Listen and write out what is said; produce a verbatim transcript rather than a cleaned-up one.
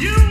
You